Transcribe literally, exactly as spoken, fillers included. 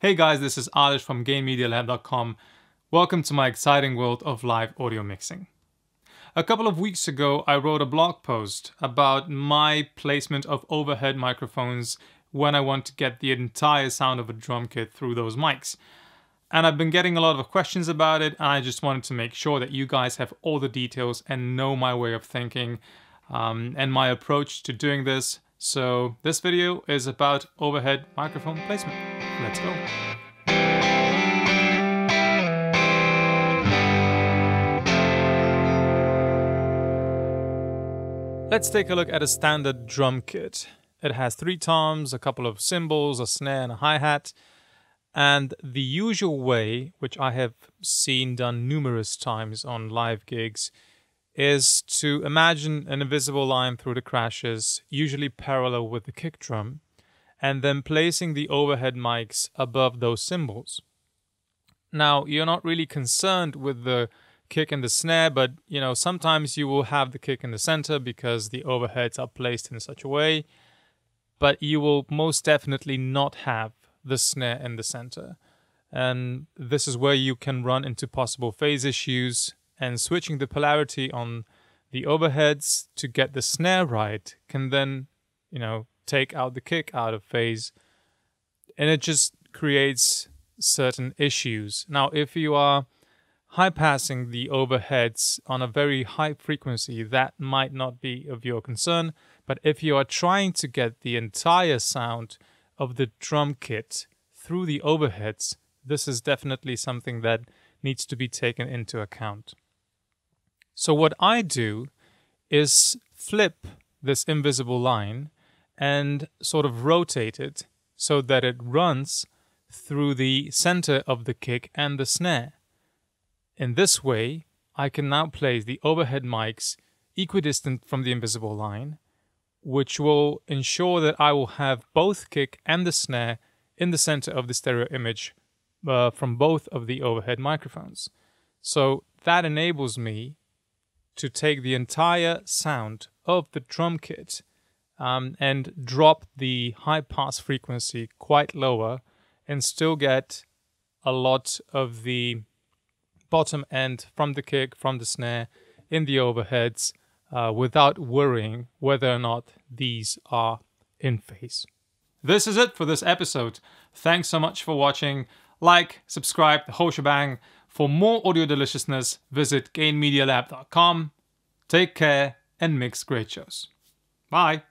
Hey guys, this is Alish from Game Media Lab dot com. Welcome to my exciting world of live audio mixing. A couple of weeks ago, I wrote a blog post about my placement of overhead microphones when I want to get the entire sound of a drum kit through those mics. And I've been getting a lot of questions about it, and I just wanted to make sure that you guys have all the details and know my way of thinking um, and my approach to doing this. So this video is about overhead microphone placement. Let's go. Let's take a look at a standard drum kit. It has three toms, a couple of cymbals, a snare and a hi-hat. And the usual way, which I have seen done numerous times on live gigs, is to imagine an invisible line through the crashes, usually parallel with the kick drum, and then placing the overhead mics above those cymbals. Now, you're not really concerned with the kick and the snare, but you know, sometimes you will have the kick in the center because the overheads are placed in such a way, but you will most definitely not have the snare in the center. And this is where you can run into possible phase issues, and switching the polarity on the overheads to get the snare right can then, you know, take out the kick out of phase, and it just creates certain issues. Now, if you are high passing the overheads on a very high frequency, that might not be of your concern, but if you are trying to get the entire sound of the drum kit through the overheads, this is definitely something that needs to be taken into account. So what I do is flip this invisible line and sort of rotate it so that it runs through the center of the kick and the snare. In this way, I can now place the overhead mics equidistant from the invisible line, which will ensure that I will have both kick and the snare in the center of the stereo image uh, from both of the overhead microphones. So that enables me to take the entire sound of the drum kit um, and drop the high pass frequency quite lower and still get a lot of the bottom end from the kick, from the snare, in the overheads, Uh, without worrying whether or not these are in phase. This is it for this episode. Thanks so much for watching. Like, subscribe, the whole shebang. For more audio deliciousness, visit Game Media Lab dot com. Take care and mix great shows. Bye.